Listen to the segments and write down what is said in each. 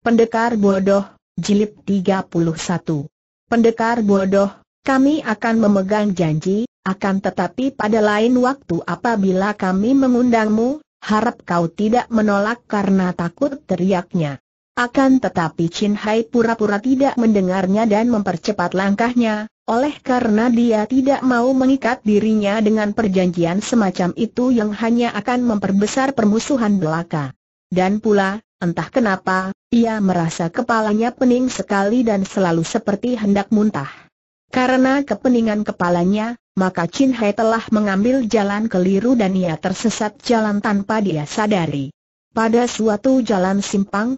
Pendekar bodoh, jilid 31. Pendekar bodoh, kami akan memegang janji, akan tetapi pada lain waktu apabila kami mengundangmu, harap kau tidak menolak karena takut, teriaknya. Akan tetapi Chin Hai pura-pura tidak mendengarnya dan mempercepat langkahnya, oleh karena dia tidak mau mengikat dirinya dengan perjanjian semacam itu yang hanya akan memperbesar permusuhan belaka. Dan pula, entah kenapa, ia merasa kepalanya pening sekali dan selalu seperti hendak muntah. Karena kepeningan kepalanya, maka Chin Hai telah mengambil jalan keliru dan ia tersesat jalan tanpa dia sadari. Pada suatu jalan simpang,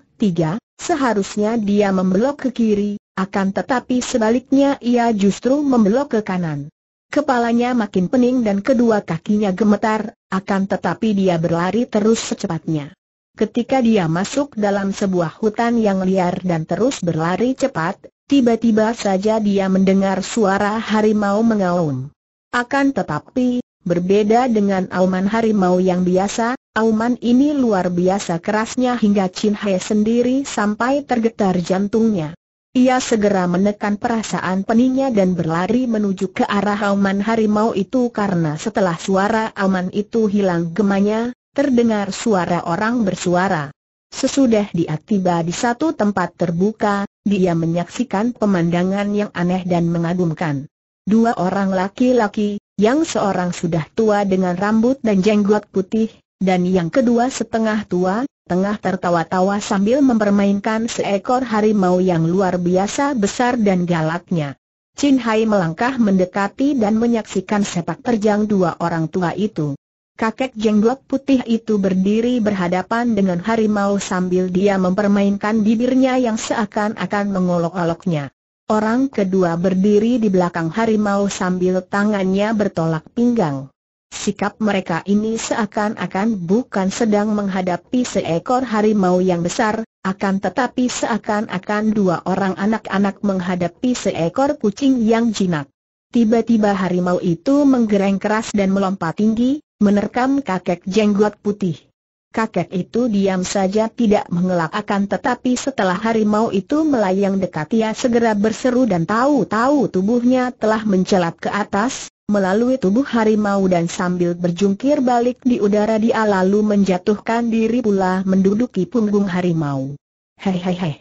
seharusnya dia membelok ke kiri, akan tetapi sebaliknya ia justru membelok ke kanan. Kepalanya makin pening dan kedua kakinya gemetar, akan tetapi dia berlari terus secepatnya. Ketika dia masuk dalam sebuah hutan yang liar dan terus berlari cepat, tiba-tiba saja dia mendengar suara harimau mengaum. Akan tetapi, berbeda dengan auman harimau yang biasa, auman ini luar biasa kerasnya hingga Chin Hai sendiri sampai tergetar jantungnya. Ia segera menekan perasaan peningnya dan berlari menuju ke arah auman harimau itu, karena setelah suara auman itu hilang gemanya, terdengar suara orang bersuara. Sesudah dia tiba di satu tempat terbuka, dia menyaksikan pemandangan yang aneh dan mengagumkan. Dua orang laki-laki, yang seorang sudah tua dengan rambut dan jenggot putih, dan yang kedua setengah tua, tengah tertawa-tawa sambil mempermainkan seekor harimau yang luar biasa besar dan galaknya. Chin Hai melangkah mendekati dan menyaksikan sepak terjang dua orang tua itu. Kakek jenggot putih itu berdiri berhadapan dengan harimau sambil dia mempermainkan bibirnya yang seakan-akan mengolok-oloknya. Orang kedua berdiri di belakang harimau sambil tangannya bertolak pinggang. Sikap mereka ini seakan-akan bukan sedang menghadapi seekor harimau yang besar, akan tetapi seakan-akan dua orang anak-anak menghadapi seekor kucing yang jinak. Tiba-tiba harimau itu menggereng keras dan melompat tinggi, menerkam kakek jenggot putih. Kakek itu diam saja tidak mengelak, akan tetapi setelah harimau itu melayang dekat ia segera berseru dan tahu-tahu tubuhnya telah mencelat ke atas, melalui tubuh harimau, dan sambil berjungkir balik di udara dia lalu menjatuhkan diri pula menduduki punggung harimau. Hei.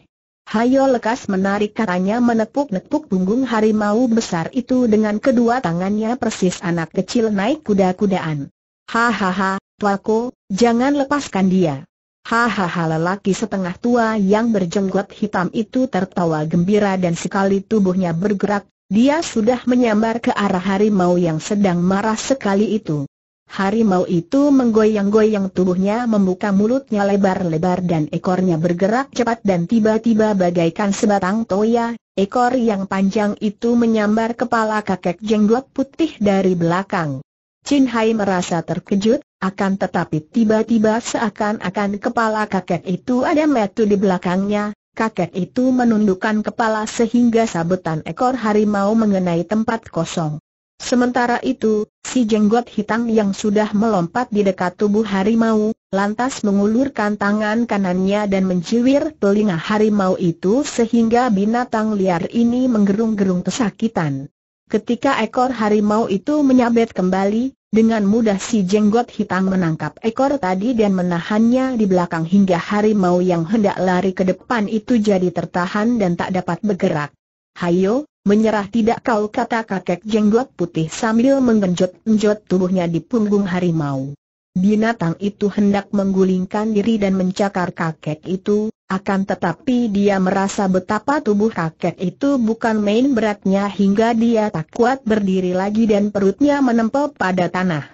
Hayo lekas menarik, katanya menepuk-nepuk punggung harimau besar itu dengan kedua tangannya persis anak kecil naik kuda-kudaan. Hahaha, tuaku, jangan lepaskan dia. Hahaha, lelaki setengah tua yang berjenggot hitam itu tertawa gembira dan sekali tubuhnya bergerak, dia sudah menyambar ke arah harimau yang sedang marah sekali itu. Harimau itu menggoyang-goyang tubuhnya, membuka mulutnya lebar-lebar dan ekornya bergerak cepat dan tiba-tiba bagaikan sebatang toya, ekor yang panjang itu menyambar kepala kakek jenggot putih dari belakang. Chin Hai merasa terkejut, akan tetapi tiba-tiba seakan-akan kepala kakek itu ada metu di belakangnya. Kakek itu menundukkan kepala sehingga sabetan ekor harimau mengenai tempat kosong. Sementara itu, si jenggot hitam yang sudah melompat di dekat tubuh harimau, lantas mengulurkan tangan kanannya dan menjiwir telinga harimau itu sehingga binatang liar ini menggerung-gerung kesakitan. Ketika ekor harimau itu menyabet kembali, dengan mudah si jenggot hitam menangkap ekor tadi dan menahannya di belakang hingga harimau yang hendak lari ke depan itu jadi tertahan dan tak dapat bergerak. "Hayo, menyerah tidak kau," kata kakek jenggot putih sambil menggenjot-genjot tubuhnya di punggung harimau. Binatang itu hendak menggulingkan diri dan mencakar kakek itu, akan tetapi dia merasa betapa tubuh kakek itu bukan main beratnya hingga dia tak kuat berdiri lagi dan perutnya menempel pada tanah.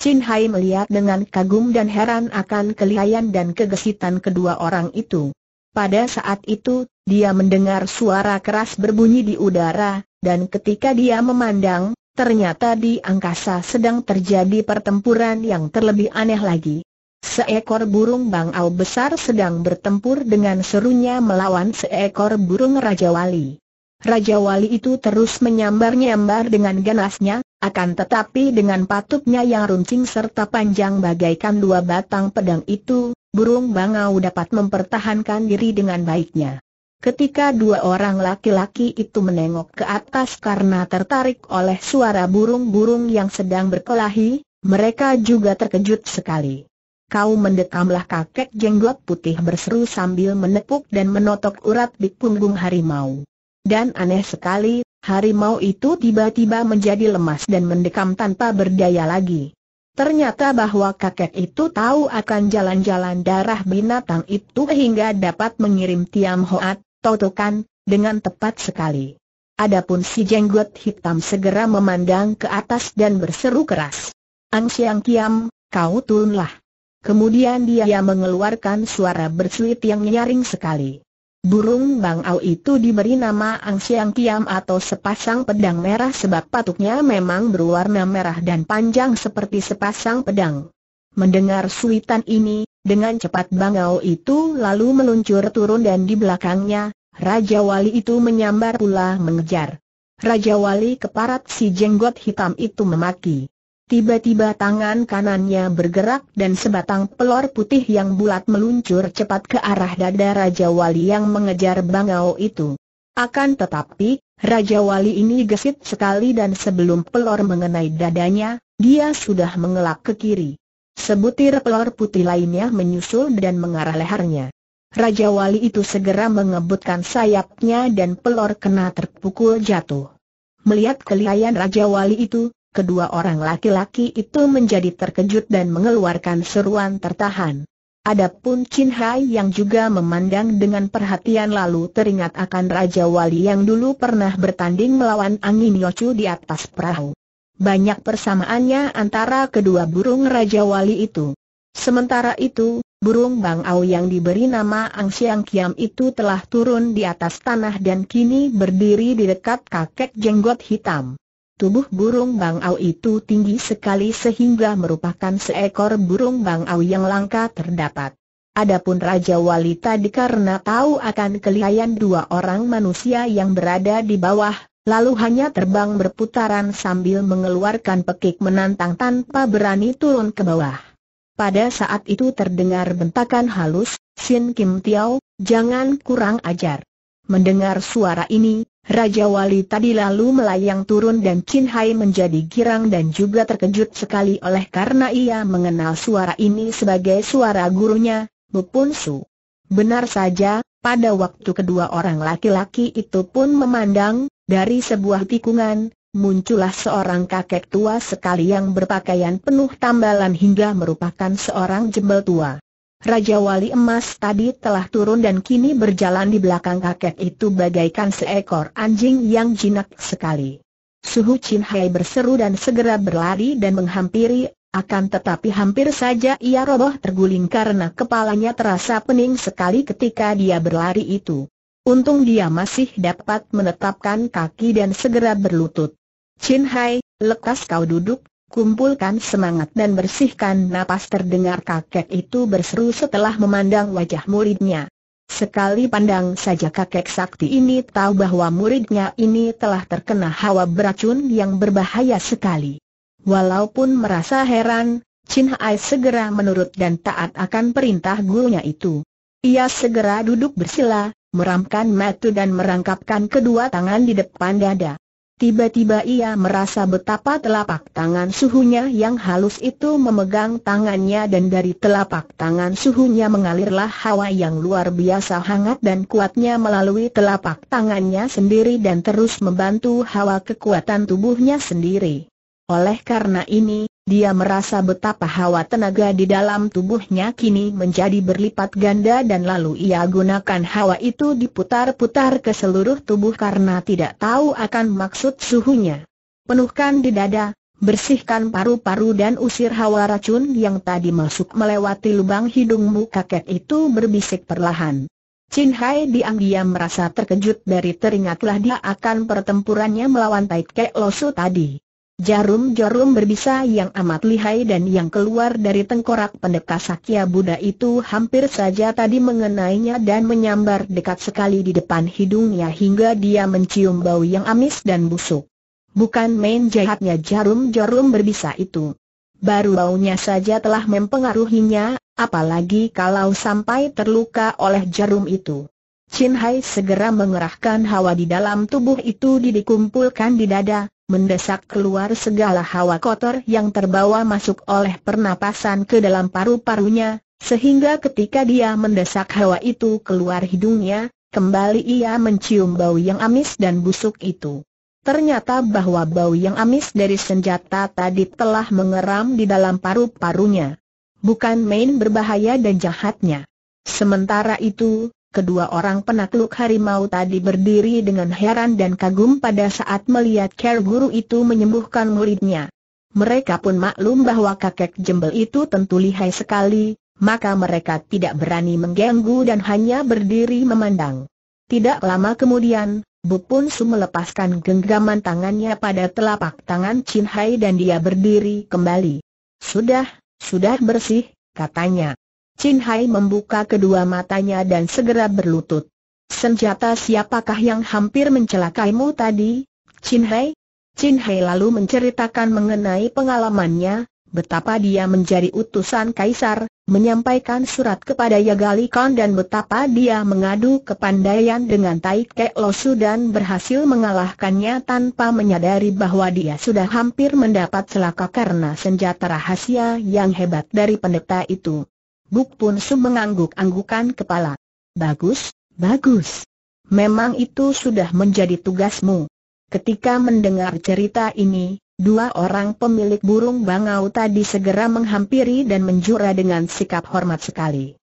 Chin Hai melihat dengan kagum dan heran akan kelihaian dan kegesitan kedua orang itu. Pada saat itu, dia mendengar suara keras berbunyi di udara, dan ketika dia memandang, ternyata di angkasa sedang terjadi pertempuran yang terlebih aneh lagi. Seekor burung bangau besar sedang bertempur dengan serunya melawan seekor burung Raja Wali. Raja Wali itu terus menyambar-nyambar dengan ganasnya, akan tetapi dengan patupnya yang runcing serta panjang bagaikan dua batang pedang itu, burung bangau dapat mempertahankan diri dengan baiknya. Ketika dua orang laki-laki itu menengok ke atas karena tertarik oleh suara burung-burung yang sedang berkelahi, mereka juga terkejut sekali. "Kau mendekamlah!" kakek jenggot putih berseru sambil menepuk dan menotok urat di punggung harimau. Dan aneh sekali, harimau itu tiba-tiba menjadi lemas dan mendekam tanpa berdaya lagi. Ternyata bahwa kakek itu tahu akan jalan-jalan darah binatang itu hingga dapat mengirim Tiam Hoat totokan dengan tepat sekali. Adapun si jenggot hitam segera memandang ke atas dan berseru keras, "Ang Siang Kiam, kau turunlah!" Kemudian dia mengeluarkan suara bersuit yang nyaring sekali. Burung bangau itu diberi nama Ang Siang Kiam atau sepasang pedang merah sebab patuknya memang berwarna merah dan panjang seperti sepasang pedang. Mendengar suitan ini, dengan cepat bangau itu lalu meluncur turun dan di belakangnya, Raja Wali itu menyambar pula mengejar. Raja Wali keparat si jenggot hitam itu memaki. Tiba-tiba tangan kanannya bergerak dan sebatang pelor putih yang bulat meluncur cepat ke arah dada Raja Wali yang mengejar bangau itu. Akan tetapi, Raja Wali ini gesit sekali dan sebelum pelor mengenai dadanya, dia sudah mengelak ke kiri. Sebutir pelor putih lainnya menyusul dan mengarah lehernya. Raja Wali itu segera mengebutkan sayapnya dan pelor kena terpukul jatuh. Melihat kelihayan Raja Wali itu, kedua orang laki-laki itu menjadi terkejut dan mengeluarkan seruan tertahan. Adapun Chin Hai yang juga memandang dengan perhatian lalu teringat akan Raja Wali yang dulu pernah bertanding melawan Angin Yocu di atas perahu. Banyak persamaannya antara kedua burung Raja Wali itu. Sementara itu, burung bangau yang diberi nama Ang Siang Kiam itu telah turun di atas tanah dan kini berdiri di dekat kakek jenggot hitam. Tubuh burung bangau itu tinggi sekali sehingga merupakan seekor burung bangau yang langka terdapat. Adapun Raja Wali tadi karena tahu akan kelihayan dua orang manusia yang berada di bawah, lalu hanya terbang berputaran sambil mengeluarkan pekik menantang tanpa berani turun ke bawah. Pada saat itu terdengar bentakan halus, "Sin Kim Tiao, jangan kurang ajar!" Mendengar suara ini, Raja Wali tadi lalu melayang turun dan Chin Hai menjadi girang dan juga terkejut sekali oleh karena ia mengenal suara ini sebagai suara gurunya, Bu Pun Su. Benar saja, pada waktu kedua orang laki-laki itu pun memandang, dari sebuah tikungan, muncullah seorang kakek tua sekali yang berpakaian penuh tambalan hingga merupakan seorang jembel tua. Raja Wali emas tadi telah turun dan kini berjalan di belakang kakek itu bagaikan seekor anjing yang jinak sekali. Suhu Chin Hai berseru dan segera berlari dan menghampiri, akan tetapi hampir saja ia roboh terguling karena kepalanya terasa pening sekali ketika dia berlari itu. Untung dia masih dapat menetapkan kaki dan segera berlutut. "Chin Hai, lekas kau duduk. Kumpulkan semangat dan bersihkan napas," terdengar kakek itu berseru setelah memandang wajah muridnya. Sekali pandang saja kakek sakti ini tahu bahwa muridnya ini telah terkena hawa beracun yang berbahaya sekali. Walaupun merasa heran, Chin Hai segera menurut dan taat akan perintah gurunya itu. Ia segera duduk bersila, meramkan mata dan merangkapkan kedua tangan di depan dada. Tiba-tiba ia merasa betapa telapak tangan suhunya yang halus itu memegang tangannya dan dari telapak tangan suhunya mengalirlah hawa yang luar biasa hangat dan kuatnya melalui telapak tangannya sendiri dan terus membantu hawa kekuatan tubuhnya sendiri. Oleh karena ini, dia merasa betapa hawa tenaga di dalam tubuhnya kini menjadi berlipat ganda dan lalu ia gunakan hawa itu diputar-putar ke seluruh tubuh karena tidak tahu akan maksud suhunya. "Penuhkan di dada, bersihkan paru-paru dan usir hawa racun yang tadi masuk melewati lubang hidungmu," kakek itu berbisik perlahan. Chin Hai diam-diam merasa terkejut dari teringatlah dia akan pertempurannya melawan Tai Kek Losu tadi. Jarum-jarum berbisa yang amat lihai dan yang keluar dari tengkorak pendekar Sakya Buddha itu hampir saja tadi mengenainya dan menyambar dekat sekali di depan hidungnya hingga dia mencium bau yang amis dan busuk. Bukan main jahatnya jarum-jarum berbisa itu. Baru baunya saja telah mempengaruhinya, apalagi kalau sampai terluka oleh jarum itu. Chin Hai segera mengerahkan hawa di dalam tubuh itu dikumpulkan di dada, mendesak keluar segala hawa kotor yang terbawa masuk oleh pernapasan ke dalam paru-parunya, sehingga ketika dia mendesak hawa itu keluar hidungnya, kembali ia mencium bau yang amis dan busuk itu. Ternyata bahwa bau yang amis dari senjata tadi telah mengeram di dalam paru-parunya. Bukan main berbahaya dan jahatnya. Sementara itu, kedua orang penakluk harimau tadi berdiri dengan heran dan kagum pada saat melihat Ker Guru itu menyembuhkan muridnya. Mereka pun maklum bahwa kakek jembel itu tentu lihai sekali, maka mereka tidak berani mengganggu dan hanya berdiri memandang. Tidak lama kemudian, Bu Pun Su melepaskan genggaman tangannya pada telapak tangan Chin Hai dan dia berdiri kembali. Sudah bersih, katanya. Chin Hai membuka kedua matanya dan segera berlutut. Senjata siapakah yang hampir mencelakaimu tadi, Chin Hai? Chin Hai lalu menceritakan mengenai pengalamannya, betapa dia menjadi utusan kaisar, menyampaikan surat kepada Yagali Khan dan betapa dia mengadu kepandaian dengan Tai Kek Losu dan berhasil mengalahkannya tanpa menyadari bahwa dia sudah hampir mendapat celaka karena senjata rahasia yang hebat dari pendeta itu. Bu Pun Su mengangguk-anggukan kepala. Bagus. Memang itu sudah menjadi tugasmu. Ketika mendengar cerita ini, dua orang pemilik burung bangau tadi segera menghampiri dan menjura dengan sikap hormat sekali.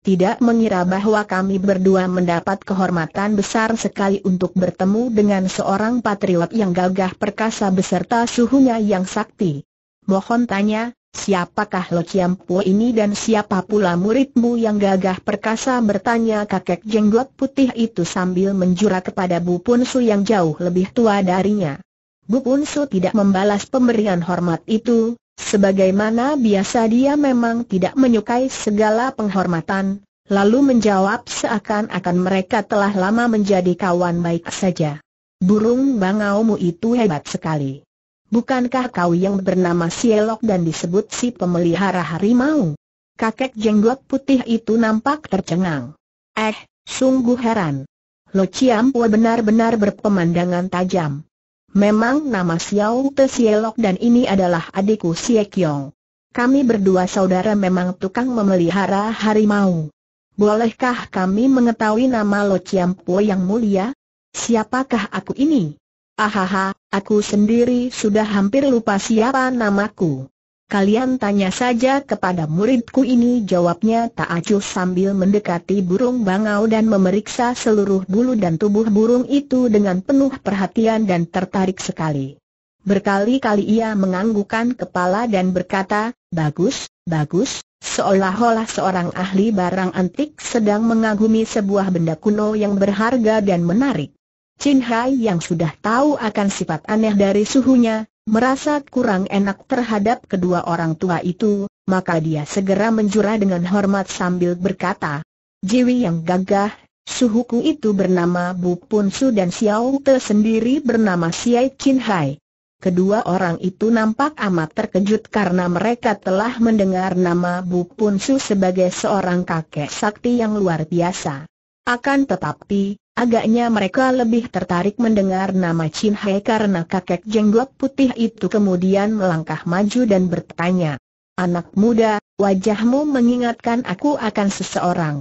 Tidak mengira bahwa kami berdua mendapat kehormatan besar sekali untuk bertemu dengan seorang patriot yang gagah perkasa beserta suhunya yang sakti. Mohon tanya, siapakah Lo Chiam Po ini dan siapa pula muridmu yang gagah perkasa, bertanya kakek jenggot putih itu sambil menjura kepada Bu Pun Su yang jauh lebih tua darinya. Bu Pun Su tidak membalas pemberian hormat itu, sebagaimana biasa dia memang tidak menyukai segala penghormatan, lalu menjawab seakan-akan mereka telah lama menjadi kawan baik saja. Burung bangaumu itu hebat sekali. Bukankah kau yang bernama Sielok dan disebut si pemelihara harimau? Kakek jenggot putih itu nampak tercengang. Sungguh heran. Lo Chiam Po benar-benar berpemandangan tajam. Memang nama Xiao Te Sielok dan ini adalah adikku Xie Qiong. Kami berdua saudara memang tukang memelihara harimau. Bolehkah kami mengetahui nama Lo Chiam Po yang mulia? Siapakah aku ini? Aku sendiri sudah hampir lupa siapa namaku. Kalian tanya saja kepada muridku ini, jawabnya Tak Acuh sambil mendekati burung bangau dan memeriksa seluruh bulu dan tubuh burung itu dengan penuh perhatian dan tertarik sekali. Berkali-kali ia menganggukkan kepala dan berkata, bagus, seolah-olah seorang ahli barang antik sedang mengagumi sebuah benda kuno yang berharga dan menarik. Chin Hai yang sudah tahu akan sifat aneh dari suhunya, merasa kurang enak terhadap kedua orang tua itu, maka dia segera menjura dengan hormat sambil berkata, Jiwi yang gagah, suhuku itu bernama Bu Pun Su dan Xiao Te sendiri bernama Xie Chin Hai. Kedua orang itu nampak amat terkejut karena mereka telah mendengar nama Bu Pun Su sebagai seorang kakek sakti yang luar biasa. Akan tetapi, agaknya mereka lebih tertarik mendengar nama Chin Hai karena kakek jenggot putih itu kemudian melangkah maju dan bertanya, anak muda, wajahmu mengingatkan aku akan seseorang.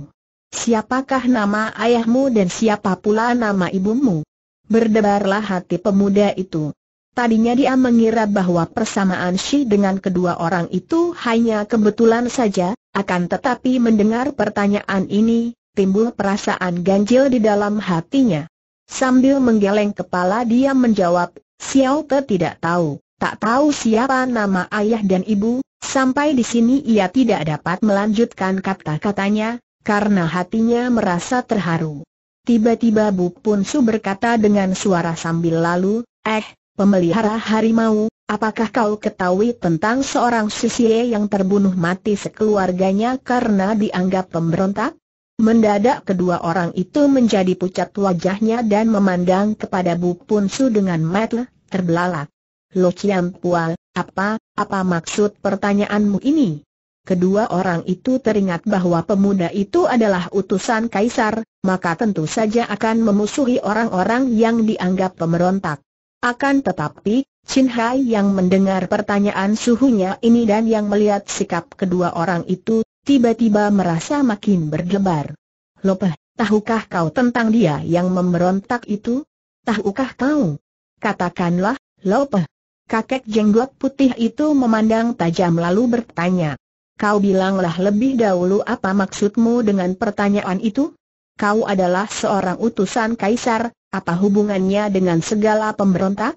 Siapakah nama ayahmu dan siapa pula nama ibumu? Berdebarlah hati pemuda itu. Tadinya dia mengira bahwa persamaan Shi dengan kedua orang itu hanya kebetulan saja, akan tetapi mendengar pertanyaan ini, timbul perasaan ganjil di dalam hatinya. Sambil menggeleng kepala dia menjawab, Xiao Te tak tahu siapa nama ayah dan ibu. Sampai di sini ia tidak dapat melanjutkan kata-katanya, karena hatinya merasa terharu. Tiba-tiba Bu Pun Su berkata dengan suara sambil lalu, pemelihara harimau, apakah kau ketahui tentang seorang Sisie yang terbunuh mati sekeluarganya karena dianggap pemberontak? Mendadak kedua orang itu menjadi pucat wajahnya dan memandang kepada Bu Pun Su dengan mata terbelalak. Lo Chiam Po, apa maksud pertanyaanmu ini? Kedua orang itu teringat bahwa pemuda itu adalah utusan kaisar, maka tentu saja akan memusuhi orang-orang yang dianggap pemberontak. Akan tetapi, Chin Hai yang mendengar pertanyaan suhunya ini dan yang melihat sikap kedua orang itu, tiba-tiba merasa makin berdebar. Lopeh, tahukah kau tentang dia yang memberontak itu? Tahukah kau? Katakanlah, Lopeh. Kakek jenggot putih itu memandang tajam lalu bertanya, kau bilanglah lebih dahulu apa maksudmu dengan pertanyaan itu? Kau adalah seorang utusan kaisar, apa hubungannya dengan segala pemberontak?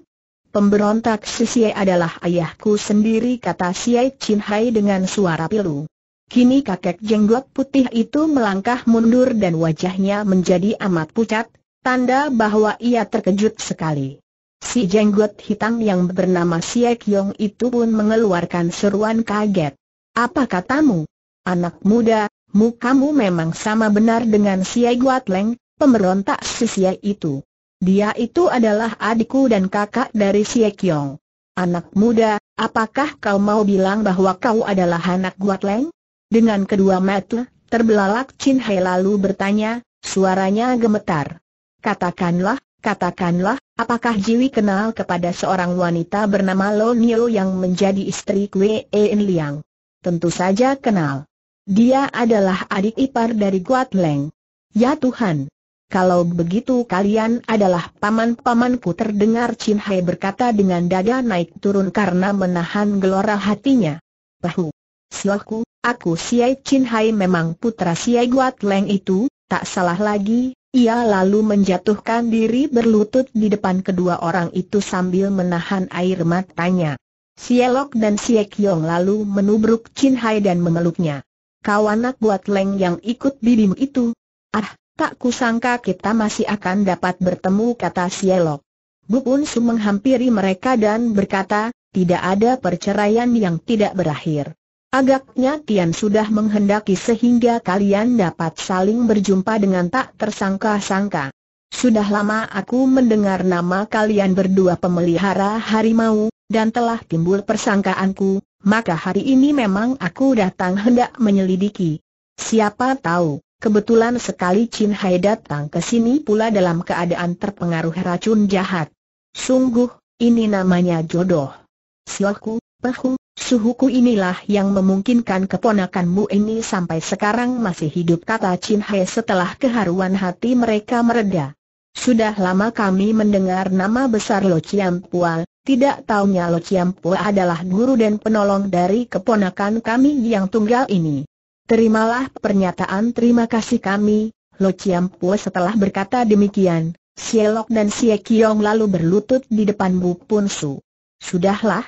Pemberontak Siye adalah ayahku sendiri, kata Siye Chin Hai dengan suara pilu. Kini kakek jenggot putih itu melangkah mundur dan wajahnya menjadi amat pucat, tanda bahwa ia terkejut sekali. Si jenggot hitam yang bernama Siye Kyong itu pun mengeluarkan seruan kaget. Apa katamu? Anak muda, mukamu memang sama benar dengan Siye Guatleng, pemberontak Siye itu. Dia itu adalah adikku dan kakak dari Siye Kyong. Anak muda, apakah kau mau bilang bahwa kau adalah anak Guatleng? Dengan kedua mata terbelalak Chin Hai lalu bertanya, suaranya gemetar. Katakanlah, apakah Jiwi kenal kepada seorang wanita bernama Lo Nio yang menjadi istri Kwee En Liang? Tentu saja kenal. Dia adalah adik ipar dari Guatleng. Ya Tuhan, kalau begitu kalian adalah paman-pamanku, terdengar Chin Hai berkata dengan dada naik turun karena menahan gelora hatinya. Pahu, silaku, aku Siye Chin Hai memang putra Siye Guatleng itu, tak salah lagi. Ia lalu menjatuhkan diri berlutut di depan kedua orang itu sambil menahan air matanya. Siye Lok dan Siye Kyong lalu menubruk Chin Hai dan memeluknya. Kau anak Guatleng yang ikut bibimu itu. Ah, tak kusangka kita masih akan dapat bertemu, kata Siye Lok. Bu Pun Su menghampiri mereka dan berkata, tidak ada perceraian yang tidak berakhir. Agaknya Tian sudah menghendaki sehingga kalian dapat saling berjumpa dengan tak tersangka-sangka. Sudah lama aku mendengar nama kalian berdua pemelihara harimau, dan telah timbul persangkaanku, maka hari ini memang aku datang hendak menyelidiki. Siapa tahu, kebetulan sekali Chin Hai datang ke sini pula dalam keadaan terpengaruh racun jahat. Sungguh, ini namanya jodoh. Silaku, Pahu. Suhuku inilah yang memungkinkan keponakanmu ini sampai sekarang masih hidup, kata Chin Hai setelah keharuan hati mereka mereda. Sudah lama kami mendengar nama besar Lo Chiam Pua, tidak taunya Lo Chiam Pua adalah guru dan penolong dari keponakan kami yang tunggal ini. Terimalah pernyataan terima kasih kami, Lo Chiam Pua. Setelah berkata demikian, Siye Lok dan Siye Kyong lalu berlutut di depan Bu Pun Su. Sudahlah.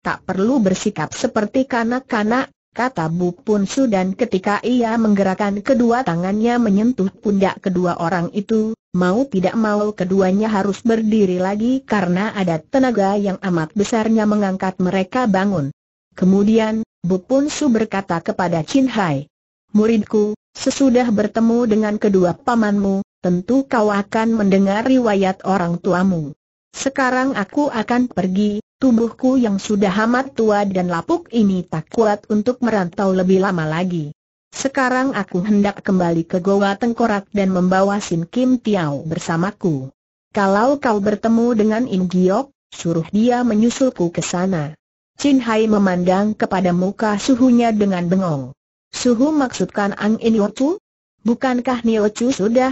Tak perlu bersikap seperti kanak-kanak, kata Bu Pun Su, dan ketika ia menggerakkan kedua tangannya menyentuh pundak kedua orang itu, mau tidak mau keduanya harus berdiri lagi karena ada tenaga yang amat besarnya mengangkat mereka bangun. Kemudian, Bu Pun Su berkata kepada Chin Hai, muridku, sesudah bertemu dengan kedua pamanmu, tentu kau akan mendengar riwayat orang tuamu. Sekarang aku akan pergi, tubuhku yang sudah amat tua dan lapuk ini tak kuat untuk merantau lebih lama lagi. Sekarang aku hendak kembali ke Goa Tengkorak dan membawa Sin Kim Tiao bersamaku. Kalau kau bertemu dengan In Giok, suruh dia menyusulku ke sana. Chin Hai memandang kepada muka suhunya dengan bengong. Suhu, maksudkan Ang In Yochu? Bukankah Niochu sudah?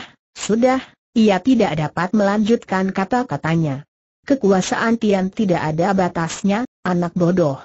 Ia tidak dapat melanjutkan kata-katanya. Kekuasaan Tian tidak ada batasnya, anak bodoh.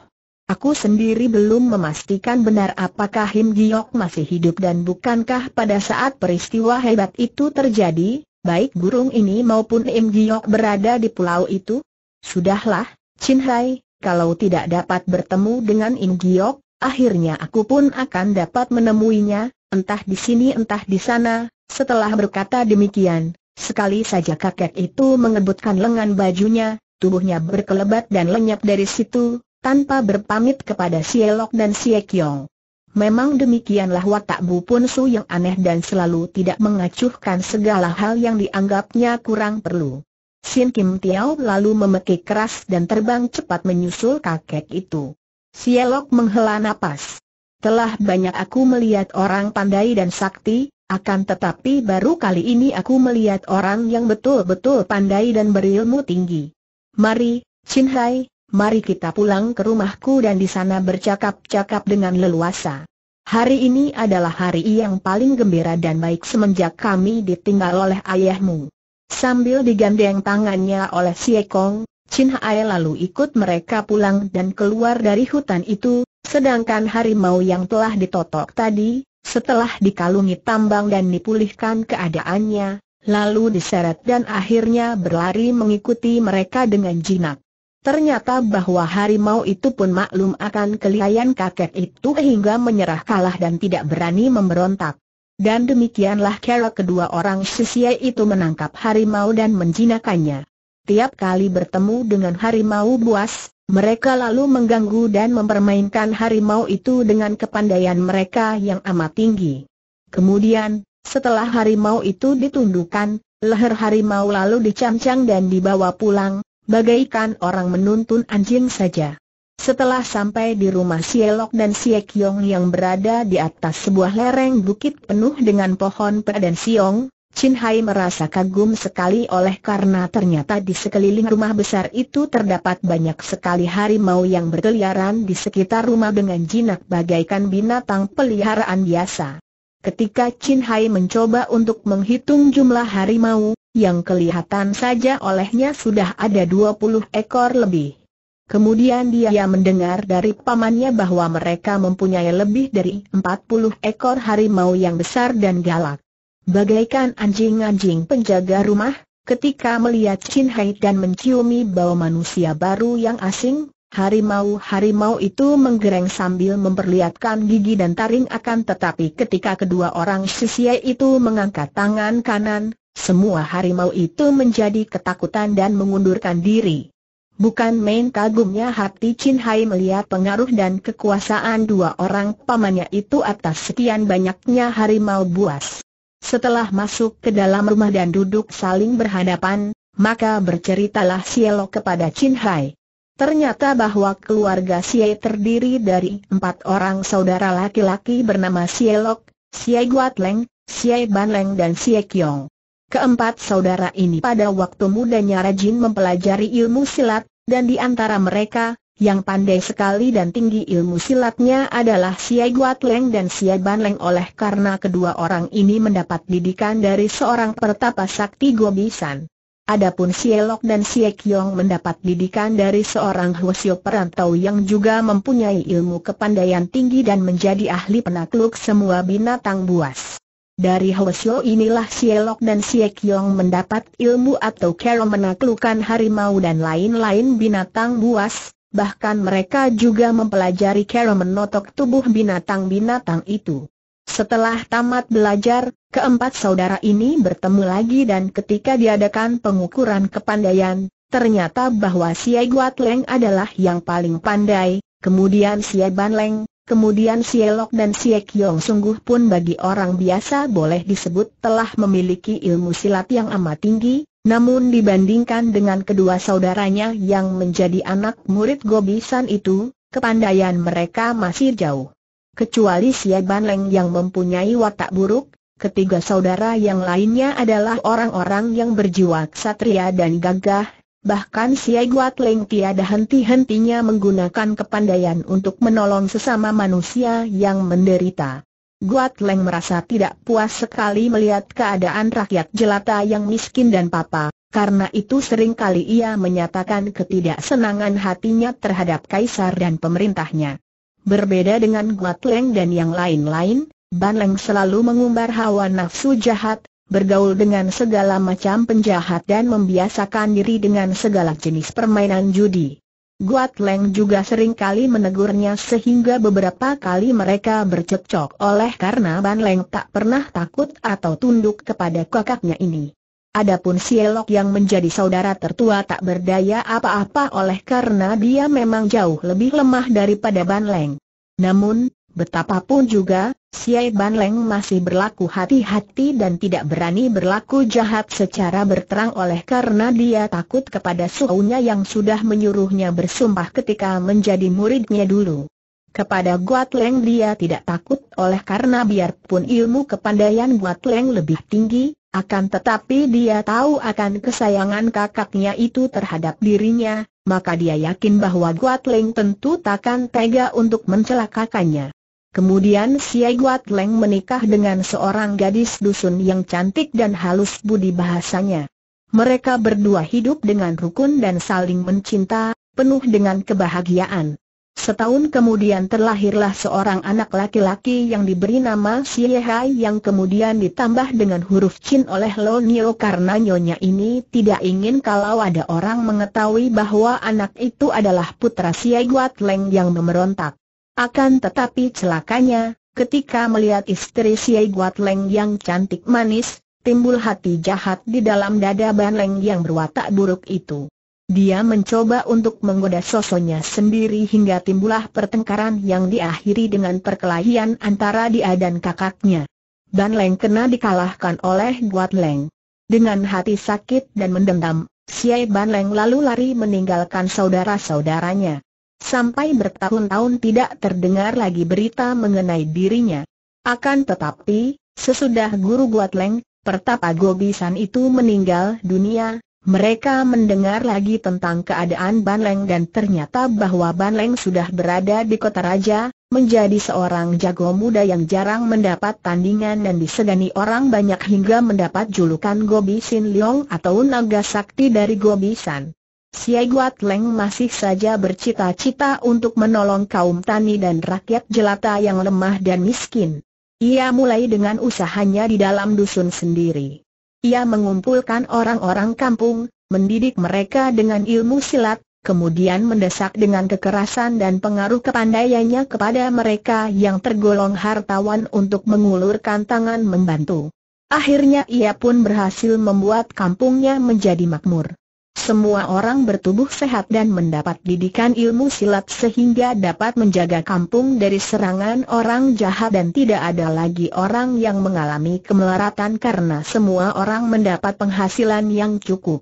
Aku sendiri belum memastikan benar apakah Him Giok masih hidup dan bukankah pada saat peristiwa hebat itu terjadi, baik burung ini maupun Him Giok berada di pulau itu? Sudahlah, Chin Hai, kalau tidak dapat bertemu dengan Him Giok, akhirnya aku pun akan dapat menemuinya, entah di sini entah di sana. Setelah berkata demikian, sekali saja kakek itu mengebutkan lengan bajunya, tubuhnya berkelebat dan lenyap dari situ, tanpa berpamit kepada Siye Lok dan Siye Kyong. Memang demikianlah watak Bu Pun Su yang aneh dan selalu tidak mengacuhkan segala hal yang dianggapnya kurang perlu. Sin Kim Tiao lalu memekik keras dan terbang cepat menyusul kakek itu. Siye Lok menghela napas. Telah banyak aku melihat orang pandai dan sakti, akan tetapi baru kali ini aku melihat orang yang betul-betul pandai dan berilmu tinggi. Mari, Chin Hai, mari kita pulang ke rumahku dan di sana bercakap-cakap dengan leluasa. Hari ini adalah hari yang paling gembira dan baik semenjak kami ditinggal oleh ayahmu. Sambil digandeng tangannya oleh Siek Kong, Chin Hai lalu ikut mereka pulang dan keluar dari hutan itu. Sedangkan harimau yang telah ditotok tadi, setelah dikalungi tambang dan dipulihkan keadaannya, lalu diseret dan akhirnya berlari mengikuti mereka dengan jinak. Ternyata bahwa harimau itu pun maklum akan kelihayan kakek itu hingga menyerah kalah dan tidak berani memberontak. Dan demikianlah cara kedua orang sisia itu menangkap harimau dan menjinakkannya. Tiap kali bertemu dengan harimau buas, mereka lalu mengganggu dan mempermainkan harimau itu dengan kepandaian mereka yang amat tinggi. Kemudian, setelah harimau itu ditundukkan, leher harimau lalu dicancang dan dibawa pulang, bagaikan orang menuntun anjing saja. Setelah sampai di rumah Sielok dan Siek Yong yang berada di atas sebuah lereng bukit penuh dengan pohon dan siung, Chin Hai merasa kagum sekali oleh karena ternyata di sekeliling rumah besar itu terdapat banyak sekali harimau yang berkeliaran di sekitar rumah dengan jinak bagaikan binatang peliharaan biasa. Ketika Chin Hai mencoba untuk menghitung jumlah harimau, yang kelihatan saja olehnya sudah ada 20 ekor lebih. Kemudian dia mendengar dari pamannya bahwa mereka mempunyai lebih dari 40 ekor harimau yang besar dan galak. Bagaikan anjing-anjing penjaga rumah, ketika melihat Chin Hai dan menciumi bau manusia baru yang asing, harimau-harimau itu menggereng sambil memperlihatkan gigi dan taring akan tetapi ketika kedua orang sisia itu mengangkat tangan kanan, semua harimau itu menjadi ketakutan dan mengundurkan diri. Bukan main kagumnya hati Chin Hai melihat pengaruh dan kekuasaan dua orang pamannya itu atas sekian banyaknya harimau buas. Setelah masuk ke dalam rumah dan duduk saling berhadapan, maka berceritalah Sielok kepada Chin Hai. Ternyata bahwa keluarga Sielok terdiri dari 4 orang saudara laki-laki bernama Sielok, Siai Guatleng, Siai Banleng dan Siek Yong. Keempat saudara ini pada waktu mudanya rajin mempelajari ilmu silat, dan di antara mereka, yang pandai sekali dan tinggi ilmu silatnya adalah Siai Guatleng dan Siai Banleng oleh karena kedua orang ini mendapat didikan dari seorang pertapa sakti Gobisan. Adapun Sielok dan Siek Yong mendapat didikan dari seorang hwasyo perantau yang juga mempunyai ilmu kepandaian tinggi dan menjadi ahli penakluk semua binatang buas. Dari hwasyo inilah Sielok dan Siek Yong mendapat ilmu atau cara menaklukkan harimau dan lain-lain binatang buas. Bahkan mereka juga mempelajari cara menotok tubuh binatang-binatang itu. Setelah tamat belajar, keempat saudara ini bertemu lagi dan ketika diadakan pengukuran kepandaian, ternyata bahwa Siai Guatleng adalah yang paling pandai, kemudian Siai Banleng, kemudian Sielok dan Siek Yong sungguh pun bagi orang biasa boleh disebut telah memiliki ilmu silat yang amat tinggi. Namun dibandingkan dengan kedua saudaranya yang menjadi anak murid Gobisan itu, kepandaian mereka masih jauh. Kecuali Siai Banleng yang mempunyai watak buruk, ketiga saudara yang lainnya adalah orang-orang yang berjiwa ksatria dan gagah, bahkan Siai Guatleng tiada henti-hentinya menggunakan kepandaian untuk menolong sesama manusia yang menderita. Guatleng merasa tidak puas sekali melihat keadaan rakyat jelata yang miskin dan papa, karena itu seringkali ia menyatakan ketidaksenangan hatinya terhadap kaisar dan pemerintahnya. Berbeda dengan Guatleng dan yang lain-lain, Banleng selalu mengumbar hawa nafsu jahat, bergaul dengan segala macam penjahat dan membiasakan diri dengan segala jenis permainan judi. Guatleng juga seringkali menegurnya sehingga beberapa kali mereka bercekcok oleh karena Banleng tak pernah takut atau tunduk kepada kakaknya ini. Adapun Sielok yang menjadi saudara tertua tak berdaya apa-apa oleh karena dia memang jauh lebih lemah daripada Banleng. Namun, betapapun juga, Siai Banleng masih berlaku hati-hati dan tidak berani berlaku jahat secara berterang oleh karena dia takut kepada suhunya yang sudah menyuruhnya bersumpah ketika menjadi muridnya dulu. Kepada Guatleng dia tidak takut oleh karena biarpun ilmu kepandaian Guatleng lebih tinggi, akan tetapi dia tahu akan kesayangan kakaknya itu terhadap dirinya, maka dia yakin bahwa Guatleng tentu takkan tega untuk mencelakakannya. Kemudian Siai Guatleng menikah dengan seorang gadis dusun yang cantik dan halus budi bahasanya. Mereka berdua hidup dengan rukun dan saling mencinta, penuh dengan kebahagiaan. Setahun kemudian terlahirlah seorang anak laki-laki yang diberi nama Xie Hai yang kemudian ditambah dengan huruf Chin oleh Lo Nio karena nyonya ini tidak ingin kalau ada orang mengetahui bahwa anak itu adalah putra Siai Guatleng yang memerontak. Akan tetapi celakanya, ketika melihat istri Siai Guatleng yang cantik manis, timbul hati jahat di dalam dada Ban Leng yang berwatak buruk itu. Dia mencoba untuk menggoda sosonya sendiri hingga timbullah pertengkaran yang diakhiri dengan perkelahian antara dia dan kakaknya. Ban Leng kena dikalahkan oleh Guatleng. Dengan hati sakit dan mendendam, Siai Ban Leng lalu lari meninggalkan saudara-saudaranya. Sampai bertahun-tahun tidak terdengar lagi berita mengenai dirinya. Akan tetapi, sesudah guru Guatleng, Pertapa Gobisan itu meninggal dunia, mereka mendengar lagi tentang keadaan Ban Leng dan ternyata bahwa Ban Leng sudah berada di kota raja, menjadi seorang jago muda yang jarang mendapat tandingan dan disegani orang banyak hingga mendapat julukan Gobisin Liong atau naga sakti dari Gobisan. Siai Guatleng masih saja bercita-cita untuk menolong kaum tani dan rakyat jelata yang lemah dan miskin. Ia mulai dengan usahanya di dalam dusun sendiri. Ia mengumpulkan orang-orang kampung, mendidik mereka dengan ilmu silat, kemudian mendesak dengan kekerasan dan pengaruh kepandaiannya kepada mereka yang tergolong hartawan untuk mengulurkan tangan membantu. Akhirnya ia pun berhasil membuat kampungnya menjadi makmur. Semua orang bertubuh sehat dan mendapat didikan ilmu silat sehingga dapat menjaga kampung dari serangan orang jahat dan tidak ada lagi orang yang mengalami kemelaratan karena semua orang mendapat penghasilan yang cukup.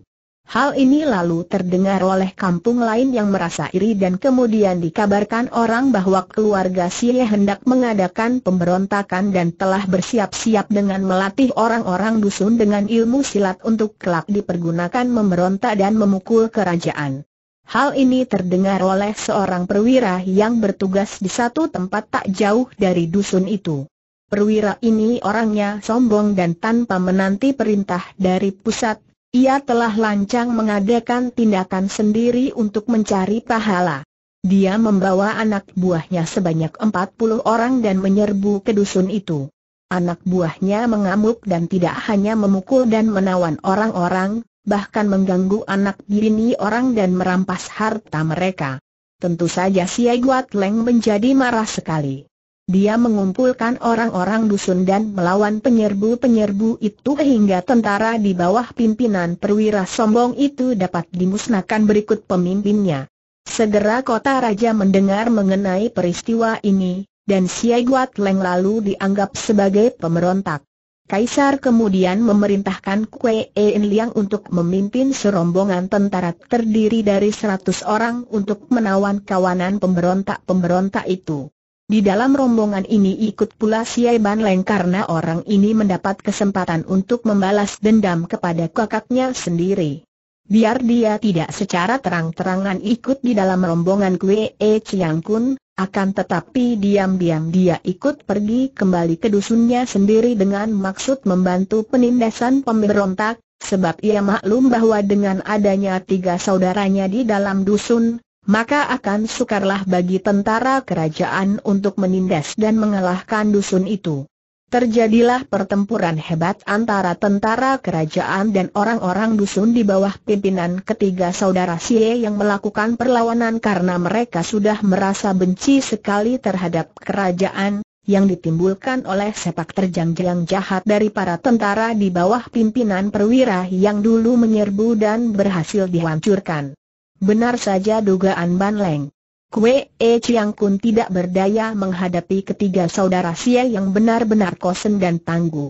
Hal ini lalu terdengar oleh kampung lain yang merasa iri dan kemudian dikabarkan orang bahwa keluarga Xie hendak mengadakan pemberontakan dan telah bersiap-siap dengan melatih orang-orang dusun dengan ilmu silat untuk kelak dipergunakan memberontak dan memukul kerajaan. Hal ini terdengar oleh seorang perwira yang bertugas di satu tempat tak jauh dari dusun itu. Perwira ini orangnya sombong dan tanpa menanti perintah dari pusat. Ia telah lancang mengadakan tindakan sendiri untuk mencari pahala. Dia membawa anak buahnya sebanyak 40 orang dan menyerbu ke dusun itu. Anak buahnya mengamuk dan tidak hanya memukul dan menawan orang-orang, bahkan mengganggu anak bini orang dan merampas harta mereka. Tentu saja Siai Guatleng menjadi marah sekali. Dia mengumpulkan orang-orang dusun dan melawan penyerbu-penyerbu itu hingga tentara di bawah pimpinan perwira sombong itu dapat dimusnahkan berikut pemimpinnya. Segera kota raja mendengar mengenai peristiwa ini, dan Siai Guatleng lalu dianggap sebagai pemberontak. Kaisar kemudian memerintahkan Kwee Liang untuk memimpin serombongan tentara terdiri dari 100 orang untuk menawan kawanan pemberontak-pemberontak itu. Di dalam rombongan ini ikut pula Siai Ban Leng karena orang ini mendapat kesempatan untuk membalas dendam kepada kakaknya sendiri. Biar dia tidak secara terang-terangan ikut di dalam rombongan Kwee Chiang Kun, akan tetapi diam-diam dia ikut pergi kembali ke dusunnya sendiri dengan maksud membantu penindasan pemberontak, sebab ia maklum bahwa dengan adanya 3 saudaranya di dalam dusun, maka akan sukarlah bagi tentara kerajaan untuk menindas dan mengalahkan dusun itu. Terjadilah pertempuran hebat antara tentara kerajaan dan orang-orang dusun di bawah pimpinan ketiga saudara Xie yang melakukan perlawanan karena mereka sudah merasa benci sekali terhadap kerajaan, yang ditimbulkan oleh sepak terjang jahat dari para tentara di bawah pimpinan perwira yang dulu menyerbu dan berhasil dihancurkan. Benar saja dugaan Ban Leng. Kwee Chiang Kun tidak berdaya menghadapi ketiga saudara Xie yang benar-benar kosen dan tangguh.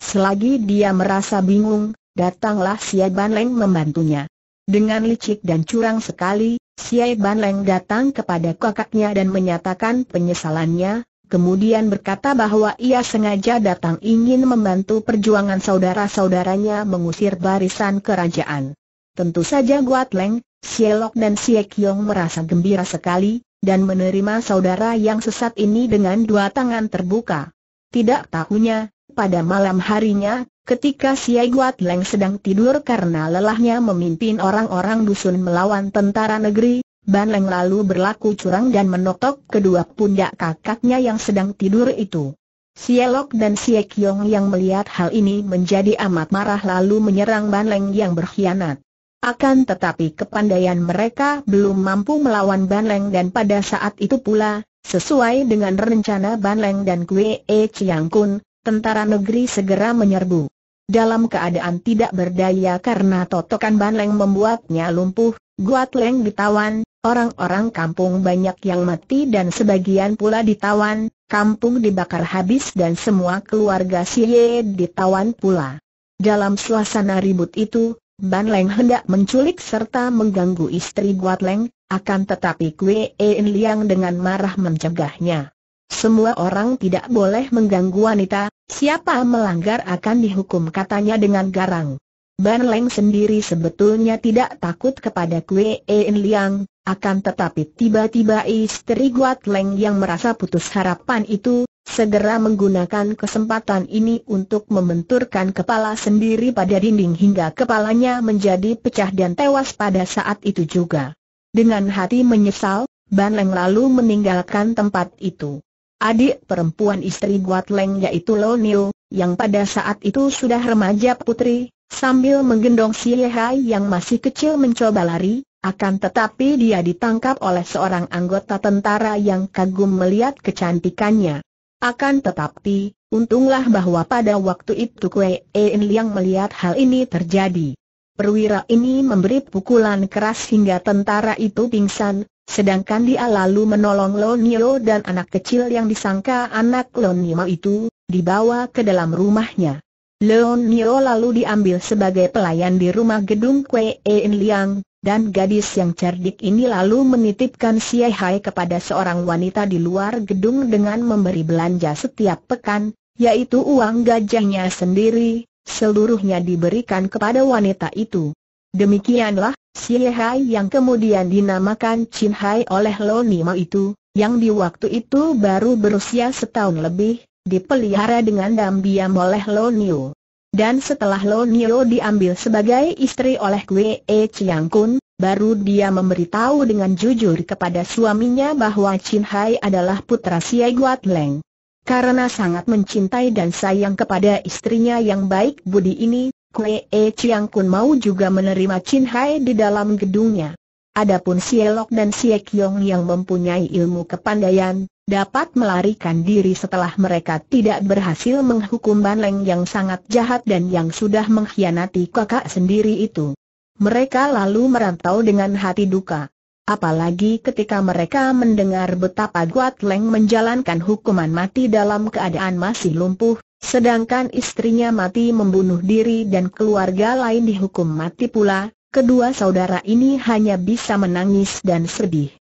Selagi dia merasa bingung, datanglah Siai Ban Leng membantunya. Dengan licik dan curang sekali, Siai Ban Leng datang kepada kakaknya dan menyatakan penyesalannya, kemudian berkata bahwa ia sengaja datang ingin membantu perjuangan saudara-saudaranya mengusir barisan kerajaan. Tentu saja Guat Leng, Siai Lok dan Siai Kiong merasa gembira sekali, dan menerima saudara yang sesat ini dengan dua tangan terbuka. Tidak tahunya, pada malam harinya, ketika Siai Guat Leng sedang tidur karena lelahnya memimpin orang-orang dusun melawan tentara negeri, Ban Leng lalu berlaku curang dan menotok kedua pundak kakaknya yang sedang tidur itu. Siai Lok dan Siai Kiong yang melihat hal ini menjadi amat marah lalu menyerang Ban Leng yang berkhianat. Akan tetapi kepandaian mereka belum mampu melawan Ban Leng dan pada saat itu pula, sesuai dengan rencana Ban Leng dan Kwee Chiang Kun, tentara negeri segera menyerbu. Dalam keadaan tidak berdaya karena totokan Ban Leng membuatnya lumpuh, Guat Leng ditawan, orang-orang kampung banyak yang mati dan sebagian pula ditawan, kampung dibakar habis dan semua keluarga Siye ditawan pula. Dalam suasana ribut itu, Ban Leng hendak menculik serta mengganggu istri Guat Leng, akan tetapi Kwee Liang dengan marah mencegahnya. Semua orang tidak boleh mengganggu wanita, siapa melanggar akan dihukum, katanya dengan garang. Ban Leng sendiri sebetulnya tidak takut kepada Kwee Liang, akan tetapi tiba-tiba istri Guat Leng yang merasa putus harapan itu segera menggunakan kesempatan ini untuk membenturkan kepala sendiri pada dinding hingga kepalanya menjadi pecah dan tewas pada saat itu juga. Dengan hati menyesal, Ban Leng lalu meninggalkan tempat itu. Adik perempuan istri Guat Leng yaitu Lo Niu, yang pada saat itu sudah remaja putri, sambil menggendong Si Hai yang masih kecil mencoba lari, akan tetapi dia ditangkap oleh seorang anggota tentara yang kagum melihat kecantikannya. Akan tetapi, untunglah bahwa pada waktu itu Kwee Liang melihat hal ini terjadi. Perwira ini memberi pukulan keras hingga tentara itu pingsan, sedangkan dia lalu menolong Lo Niu dan anak kecil yang disangka anak Lo Niu itu, dibawa ke dalam rumahnya. Lo Niu lalu diambil sebagai pelayan di rumah gedung Kwee Liang, dan gadis yang cerdik ini lalu menitipkan Siai Hai kepada seorang wanita di luar gedung dengan memberi belanja setiap pekan, yaitu uang gajinya sendiri, seluruhnya diberikan kepada wanita itu. Demikianlah, Siai Hai yang kemudian dinamakan Chin Hai oleh Lo Niu itu, yang di waktu itu baru berusia setahun lebih, dipelihara dengan diam-diam oleh Lo Niu. Dan setelah Lo Niu diambil sebagai istri oleh Kwee Chiang Kun, baru dia memberitahu dengan jujur kepada suaminya bahwa Chin Hai adalah putra Siai Guat Leng. Karena sangat mencintai dan sayang kepada istrinya yang baik budi ini, Kwee Chiang Kun mau juga menerima Chin Hai di dalam gedungnya. Adapun Siai Lok dan Siai Kiong yang mempunyai ilmu kepandaian, dapat melarikan diri setelah mereka tidak berhasil menghukum Ban Leng yang sangat jahat dan yang sudah mengkhianati kakak sendiri itu. Mereka lalu merantau dengan hati duka. Apalagi ketika mereka mendengar betapa Guat Leng menjalankan hukuman mati dalam keadaan masih lumpuh, sedangkan istrinya mati membunuh diri dan keluarga lain dihukum mati pula, kedua saudara ini hanya bisa menangis dan sedih.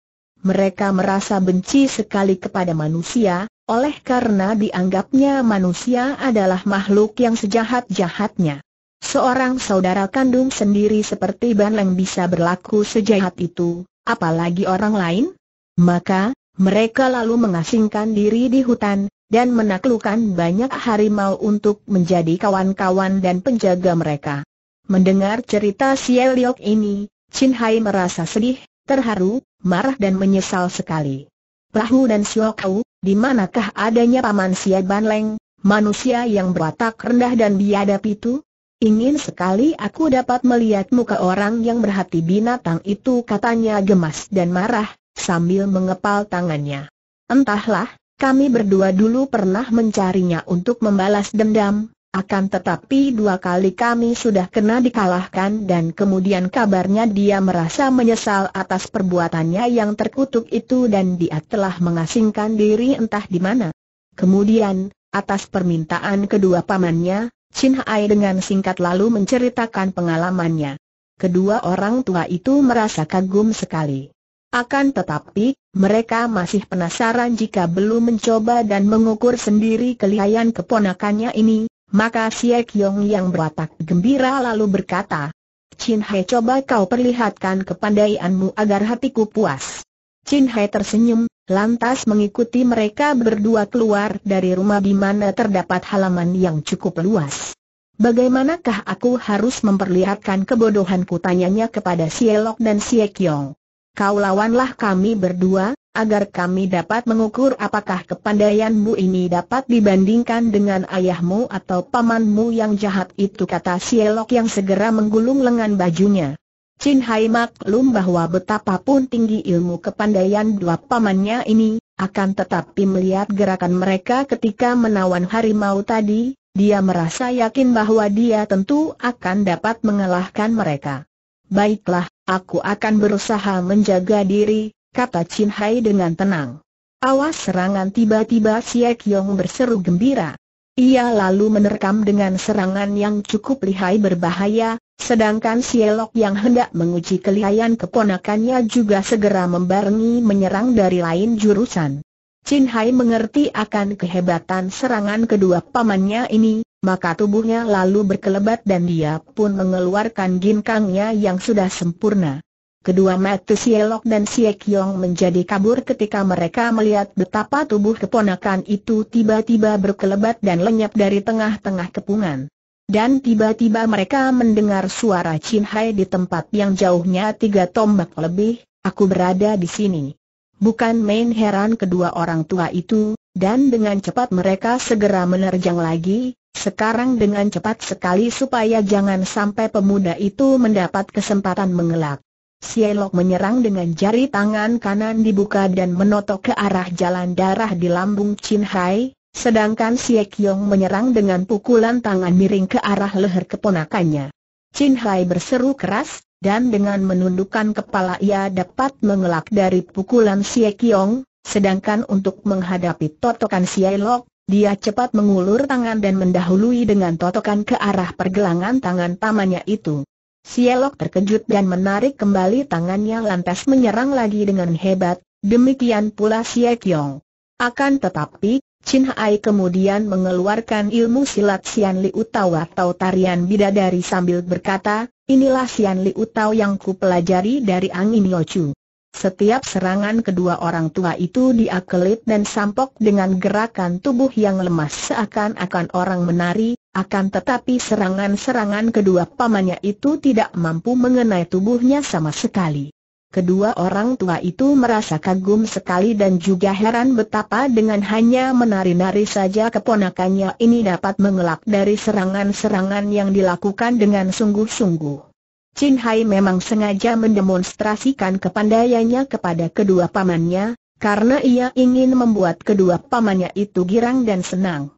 Mereka merasa benci sekali kepada manusia, oleh karena dianggapnya manusia adalah makhluk yang sejahat-jahatnya. Seorang saudara kandung sendiri seperti Ban Leng bisa berlaku sejahat itu, apalagi orang lain? Maka, mereka lalu mengasingkan diri di hutan, dan menaklukkan banyak harimau untuk menjadi kawan-kawan dan penjaga mereka. Mendengar cerita Siai Liok ini, Chin Hai merasa sedih, terharu, marah dan menyesal sekali. Pahu dan Siokau, di manakah adanya paman Siai Ban Leng, manusia yang berwatak rendah dan biadab itu? Ingin sekali aku dapat melihat muka orang yang berhati binatang itu, katanya gemas dan marah, sambil mengepal tangannya. Entahlah, kami berdua dulu pernah mencarinya untuk membalas dendam, akan tetapi dua kali kami sudah kena dikalahkan dan kemudian kabarnya dia merasa menyesal atas perbuatannya yang terkutuk itu dan dia telah mengasingkan diri entah di mana. Kemudian, atas permintaan kedua pamannya, Chin Hai dengan singkat lalu menceritakan pengalamannya. kedua orang tua itu merasa kagum sekali. Akan tetapi, mereka masih penasaran jika belum mencoba dan mengukur sendiri kelihayan keponakannya ini. Maka Xie Qiong yang berwatak gembira lalu berkata, "Chin He, coba kau perlihatkan kepandaianmu agar hatiku puas." Chin He tersenyum, lantas mengikuti mereka berdua keluar dari rumah di mana terdapat halaman yang cukup luas. "Bagaimanakah aku harus memperlihatkan kebodohanku?" tanyanya kepada Xie Lok dan Xie Qiong. "Kau lawanlah kami berdua, agar kami dapat mengukur apakah kepandaianmu ini dapat dibandingkan dengan ayahmu atau pamanmu yang jahat itu," kata Xie Lok yang segera menggulung lengan bajunya. Chin Hai maklum bahwa betapapun tinggi ilmu kepandaian dua pamannya ini, akan tetapi melihat gerakan mereka ketika menawan harimau tadi, dia merasa yakin bahwa dia tentu akan dapat mengalahkan mereka. "Baiklah, aku akan berusaha menjaga diri," kata Chin Hai dengan tenang. "Awas serangan!" tiba-tiba Xie Qiong berseru gembira. Ia lalu menerkam dengan serangan yang cukup lihai berbahaya, sedangkan Xie Lok yang hendak menguji kelihayan keponakannya juga segera membarengi menyerang dari lain jurusan. Chin Hai mengerti akan kehebatan serangan kedua pamannya ini, maka tubuhnya lalu berkelebat dan dia pun mengeluarkan ginkangnya yang sudah sempurna. Kedua mata Xie Lok dan Xie Qiong menjadi kabur ketika mereka melihat betapa tubuh keponakan itu tiba-tiba berkelebat dan lenyap dari tengah-tengah kepungan. Dan tiba-tiba mereka mendengar suara Chin Hai di tempat yang jauhnya 3 tombak lebih. "Aku berada di sini." Bukan main heran kedua orang tua itu, dan dengan cepat mereka segera menerjang lagi. Sekarang dengan cepat sekali supaya jangan sampai pemuda itu mendapat kesempatan mengelak. Xie Lok menyerang dengan jari tangan kanan dibuka dan menotok ke arah jalan darah di lambung Chin Hai, sedangkan Xie Qiong menyerang dengan pukulan tangan miring ke arah leher keponakannya. Chin Hai berseru keras, dan dengan menundukkan kepala ia dapat mengelak dari pukulan Xie Qiong, sedangkan untuk menghadapi totokan Xie Lok, dia cepat mengulur tangan dan mendahului dengan totokan ke arah pergelangan tangan pamannya itu. Xie Lok terkejut dan menarik kembali tangannya lantas menyerang lagi dengan hebat, demikian pula Xie Qiong. Akan tetapi, Chin Hai kemudian mengeluarkan ilmu silat Xian Liu Tao atau tarian bidadari sambil berkata, "Inilah Xian Liu Tao yang kupelajari dari Angin Yochu." Setiap serangan kedua orang tua itu diakelit dan sampok dengan gerakan tubuh yang lemas seakan-akan orang menari. Akan tetapi serangan-serangan kedua pamannya itu tidak mampu mengenai tubuhnya sama sekali. Kedua orang tua itu merasa kagum sekali dan juga heran betapa dengan hanya menari-nari saja keponakannya ini dapat mengelak dari serangan-serangan yang dilakukan dengan sungguh-sungguh. Chin Hai memang sengaja mendemonstrasikan kepandaiannya kepada kedua pamannya, karena ia ingin membuat kedua pamannya itu girang dan senang.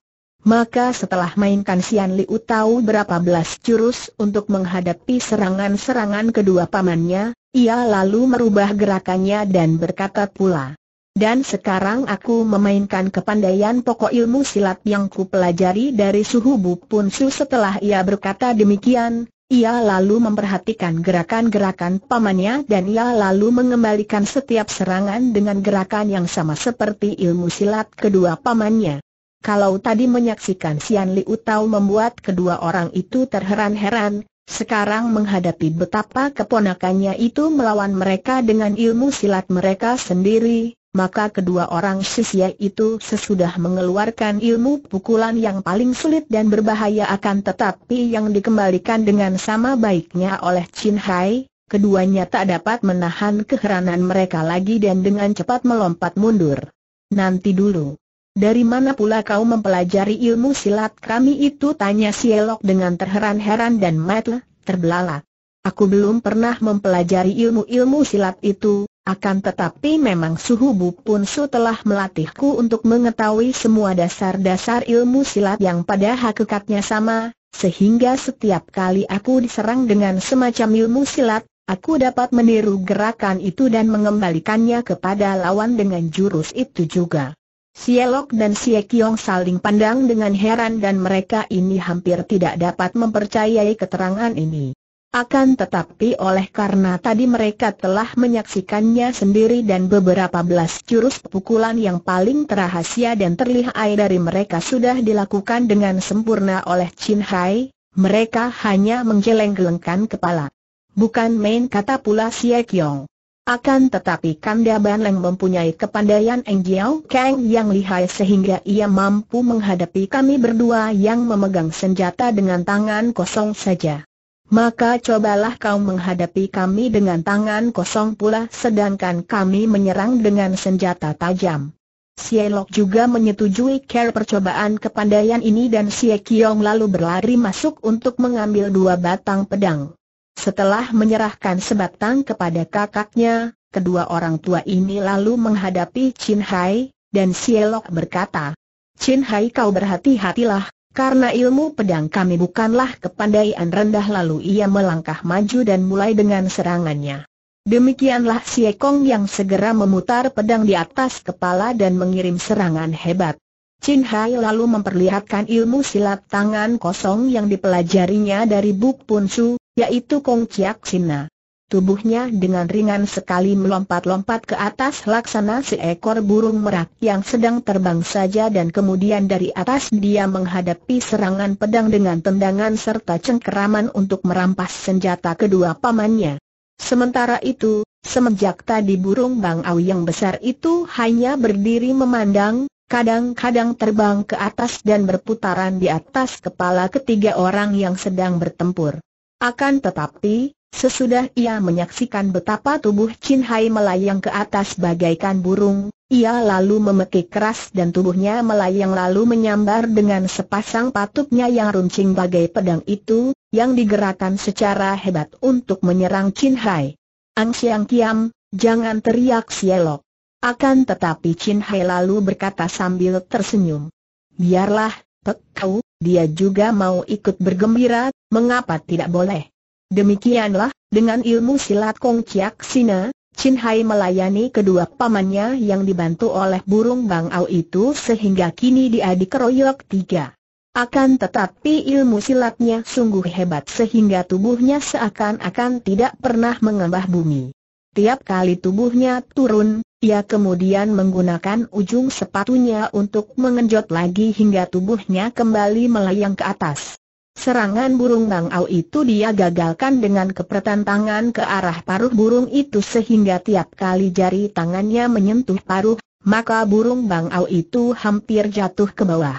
Maka setelah mainkan Xian Liu Tao berapa belas jurus untuk menghadapi serangan-serangan kedua pamannya, ia lalu merubah gerakannya dan berkata pula, "Dan sekarang aku memainkan kepandaian pokok ilmu silat yang kupelajari dari Suhu Bu Pun Su." Setelah ia berkata demikian, ia lalu memperhatikan gerakan-gerakan pamannya dan ia lalu mengembalikan setiap serangan dengan gerakan yang sama seperti ilmu silat kedua pamannya. Kalau tadi menyaksikan Xian Liu Tao membuat kedua orang itu terheran-heran, sekarang menghadapi betapa keponakannya itu melawan mereka dengan ilmu silat mereka sendiri, maka kedua orang sisya itu sesudah mengeluarkan ilmu pukulan yang paling sulit dan berbahaya akan tetapi yang dikembalikan dengan sama baiknya oleh Chin Hai, keduanya tak dapat menahan keheranan mereka lagi dan dengan cepat melompat mundur. "Nanti dulu. Dari mana pula kau mempelajari ilmu silat kami itu?" tanya Xie Lok dengan terheran-heran dan mata terbelalak. "Aku belum pernah mempelajari ilmu-ilmu silat itu, akan tetapi memang Suhu Bu Pun Su telah melatihku untuk mengetahui semua dasar-dasar ilmu silat yang pada hakikatnya sama, sehingga setiap kali aku diserang dengan semacam ilmu silat, aku dapat meniru gerakan itu dan mengembalikannya kepada lawan dengan jurus itu juga." Xie Lok dan Xie Qiong saling pandang dengan heran dan mereka ini hampir tidak dapat mempercayai keterangan ini. Akan tetapi oleh karena tadi mereka telah menyaksikannya sendiri dan beberapa belas jurus pukulan yang paling terahasia dan terlihai dari mereka sudah dilakukan dengan sempurna oleh Chin Hai, mereka hanya menggeleng-gelengkan kepala. Bukan main kata pula Xie Qiong. Akan tetapi Kanda Banleng mempunyai kepandaian Eng Jiao Kang yang lihai sehingga ia mampu menghadapi kami berdua yang memegang senjata dengan tangan kosong saja. Maka cobalah kau menghadapi kami dengan tangan kosong pula sedangkan kami menyerang dengan senjata tajam. Xie Lok juga menyetujui percobaan kepandaian ini dan Xie Qiong lalu berlari masuk untuk mengambil dua batang pedang. Setelah menyerahkan sebatang kepada kakaknya, kedua orang tua ini lalu menghadapi Chin Hai, dan Xie Lok berkata, "Chin Hai kau berhati-hatilah. Karena ilmu pedang kami bukanlah kepandaian rendah." Lalu ia melangkah maju dan mulai dengan serangannya. Demikianlah Xie Qiong yang segera memutar pedang di atas kepala dan mengirim serangan hebat. Chin Hai lalu memperlihatkan ilmu silat tangan kosong yang dipelajarinya dari Buk Pun Su, yaitu Kong Chiak Sina. Tubuhnya dengan ringan sekali melompat-lompat ke atas laksana seekor burung merak yang sedang terbang saja dan kemudian dari atas dia menghadapi serangan pedang dengan tendangan serta cengkeraman untuk merampas senjata kedua pamannya. Sementara itu, semenjak tadi burung bangau yang besar itu hanya berdiri memandang, kadang-kadang terbang ke atas dan berputaran di atas kepala ketiga orang yang sedang bertempur. Akan tetapi, sesudah ia menyaksikan betapa tubuh Chin Hai melayang ke atas bagaikan burung, ia lalu memekik keras dan tubuhnya melayang lalu menyambar dengan sepasang patutnya yang runcing bagai pedang itu, yang digerakkan secara hebat untuk menyerang Chin Hai. "Ang Siang Kiam, jangan!" teriak Xie Lok. Akan tetapi Chin Hai lalu berkata sambil tersenyum, "Biarlah, Pek Kau, dia juga mau ikut bergembira. Mengapa tidak boleh?" Demikianlah, dengan ilmu silat Kong Chiak Sina, Chin Hai melayani kedua pamannya yang dibantu oleh burung bangau itu sehingga kini dia dikeroyok tiga. Akan tetapi ilmu silatnya sungguh hebat sehingga tubuhnya seakan-akan tidak pernah mengembah bumi. Tiap kali tubuhnya turun, ia kemudian menggunakan ujung sepatunya untuk mengenjot lagi hingga tubuhnya kembali melayang ke atas. Serangan burung bangau itu dia gagalkan dengan kepretan tangan ke arah paruh burung itu sehingga tiap kali jari tangannya menyentuh paruh, maka burung bangau itu hampir jatuh ke bawah.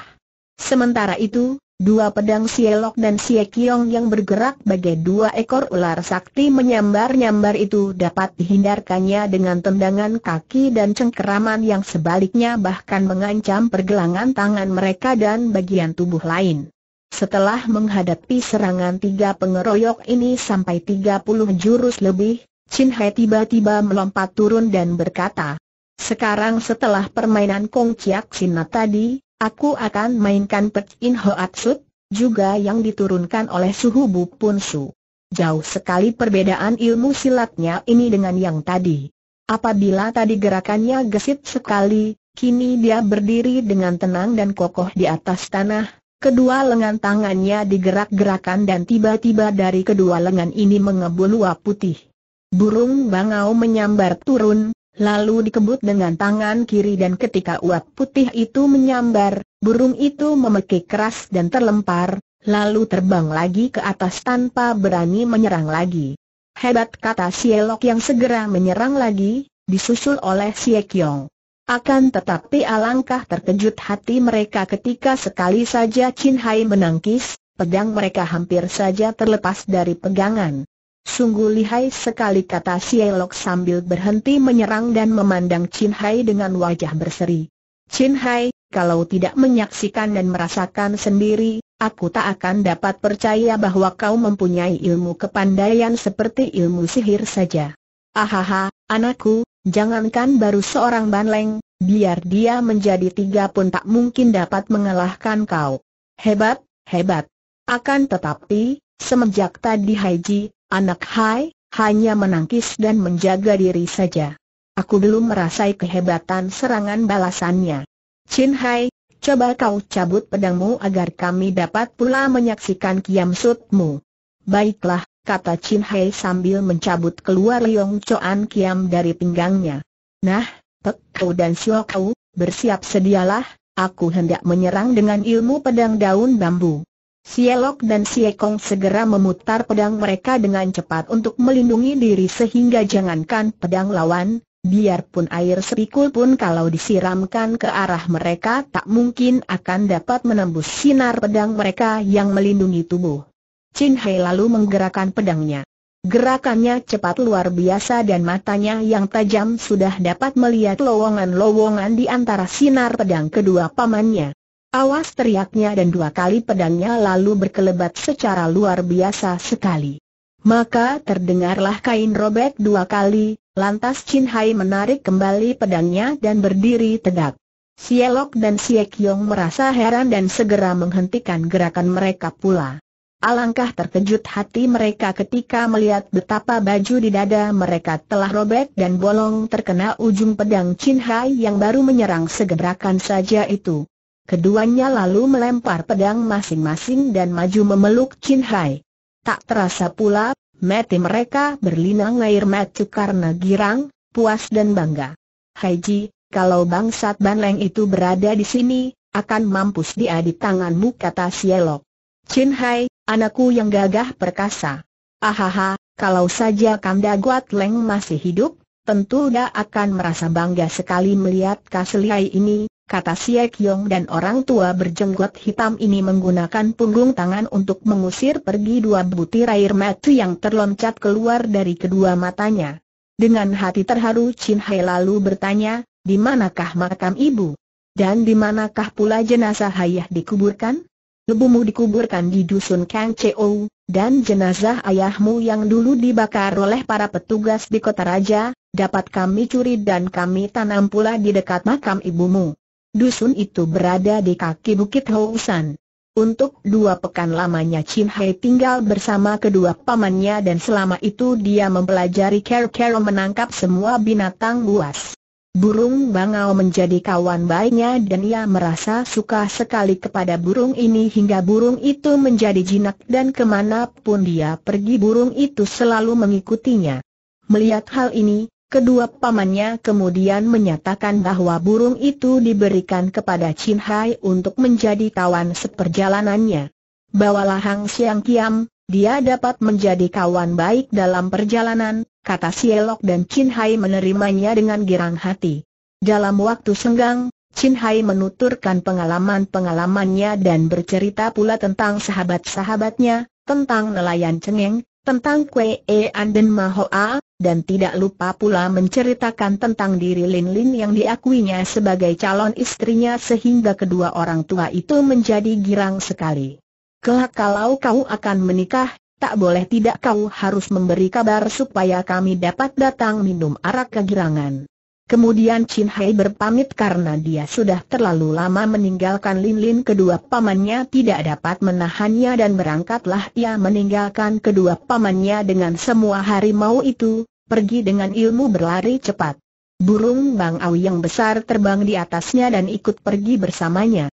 Sementara itu, dua pedang Xie Lok dan Xie Qiong yang bergerak bagai dua ekor ular sakti menyambar-nyambar itu dapat dihindarkannya dengan tendangan kaki dan cengkeraman yang sebaliknya bahkan mengancam pergelangan tangan mereka dan bagian tubuh lain. Setelah menghadapi serangan tiga pengeroyok ini sampai 30 jurus lebih, Chin Hai tiba-tiba melompat turun dan berkata, "Sekarang setelah permainan Kong Chiak Sina tadi, aku akan mainkan Pek In Hoat Sut, juga yang diturunkan oleh Suhu Bu Pun Su." Jauh sekali perbedaan ilmu silatnya ini dengan yang tadi. Apabila tadi gerakannya gesit sekali, kini dia berdiri dengan tenang dan kokoh di atas tanah. Kedua lengan tangannya digerak-gerakan dan tiba-tiba dari kedua lengan ini mengebul uap putih. Burung bangau menyambar turun, lalu dikebut dengan tangan kiri dan ketika uap putih itu menyambar, burung itu memekik keras dan terlempar, lalu terbang lagi ke atas tanpa berani menyerang lagi. "Hebat!" kata Xie Lok yang segera menyerang lagi, disusul oleh Xie Qiong. Akan tetapi alangkah terkejut hati mereka ketika sekali saja Chin Hai menangkis, pedang mereka hampir saja terlepas dari pegangan. "Sungguh lihai sekali," kata Xie Lok sambil berhenti menyerang dan memandang Chin Hai dengan wajah berseri. "Chin Hai, kalau tidak menyaksikan dan merasakan sendiri, aku tak akan dapat percaya bahwa kau mempunyai ilmu kepandaian seperti ilmu sihir saja. Ahaha, anakku. Jangankan baru seorang Banleng, biar dia menjadi tiga pun tak mungkin dapat mengalahkan kau. Hebat, hebat." Akan tetapi, semenjak tadi Haiji, anak Hai, hanya menangkis dan menjaga diri saja. Aku belum merasai kehebatan serangan balasannya. "Chin Hai, coba kau cabut pedangmu agar kami dapat pula menyaksikan kiamsutmu." "Baiklah, kata Chin Hei sambil mencabut keluar Leong Choan Kiam dari pinggangnya. Nah, Pek Kau dan Xiao Kau, bersiap sedialah, aku hendak menyerang dengan ilmu pedang daun bambu. Sielok dan Siekong segera memutar pedang mereka dengan cepat untuk melindungi diri sehingga jangankan pedang lawan, biarpun air sepikul pun kalau disiramkan ke arah mereka tak mungkin akan dapat menembus sinar pedang mereka yang melindungi tubuh. Chin Hei lalu menggerakkan pedangnya. Gerakannya cepat luar biasa dan matanya yang tajam sudah dapat melihat lowongan-lowongan di antara sinar pedang kedua pamannya. Awas, teriaknya, dan dua kali pedangnya lalu berkelebat secara luar biasa sekali. Maka terdengarlah kain robek dua kali, lantas Chin Hei menarik kembali pedangnya dan berdiri tegak. Sielok dan Siekyong merasa heran dan segera menghentikan gerakan mereka pula. Alangkah terkejut hati mereka ketika melihat betapa baju di dada mereka telah robek dan bolong terkena ujung pedang Chin Hei yang baru menyerang segebrakan saja itu. Keduanya lalu melempar pedang masing-masing dan maju memeluk Chin Hei. Tak terasa pula, mata mereka berlinang air mata karena girang, puas dan bangga. Haiji, kalau bangsat Banleng itu berada di sini, akan mampus dia di tanganmu, kata Sielok. Chin Hei, anakku yang gagah perkasa. Ahaha, kalau saja Kanda Guat Leng masih hidup, tentu dia akan merasa bangga sekali melihat Kaselihai ini, kata Siekyong, dan orang tua berjenggot hitam ini menggunakan punggung tangan untuk mengusir pergi dua butir air mata yang terloncat keluar dari kedua matanya. Dengan hati terharu Chin Hei lalu bertanya, di manakah makam ibu? Dan di manakah pula jenazah ayah dikuburkan? Lebumu dikuburkan di dusun Kang Cheo, dan jenazah ayahmu yang dulu dibakar oleh para petugas di kota raja, dapat kami curi dan kami tanam pula di dekat makam ibumu. Dusun itu berada di kaki Bukit Housan. Untuk 2 pekan lamanya Chin Hei tinggal bersama kedua pamannya dan selama itu dia mempelajari cara-cara menangkap semua binatang buas. Burung bangau menjadi kawan baiknya dan ia merasa suka sekali kepada burung ini hingga burung itu menjadi jinak dan kemanapun dia pergi burung itu selalu mengikutinya. Melihat hal ini, kedua pamannya kemudian menyatakan bahwa burung itu diberikan kepada Chin Hei untuk menjadi kawan seperjalanannya. Bawalah Hang Siang Kiam, dia dapat menjadi kawan baik dalam perjalanan, kata Sielok, dan Chin Hei menerimanya dengan girang hati. Dalam waktu senggang, Chin Hei menuturkan pengalaman-pengalamannya dan bercerita pula tentang sahabat-sahabatnya, tentang nelayan cengeng, tentang Kwee An dan Mahoa, dan tidak lupa pula menceritakan tentang diri Lin Lin yang diakuinya sebagai calon istrinya sehingga kedua orang tua itu menjadi girang sekali. Kelak kalau kau akan menikah, tak boleh tidak kau harus memberi kabar supaya kami dapat datang minum arak kegirangan. Kemudian Chin Hei berpamit karena dia sudah terlalu lama meninggalkan Lin Lin. Kedua pamannya tidak dapat menahannya dan berangkatlah ia meninggalkan kedua pamannya dengan semua harimau itu, pergi dengan ilmu berlari cepat. Burung bangau yang besar terbang di atasnya dan ikut pergi bersamanya.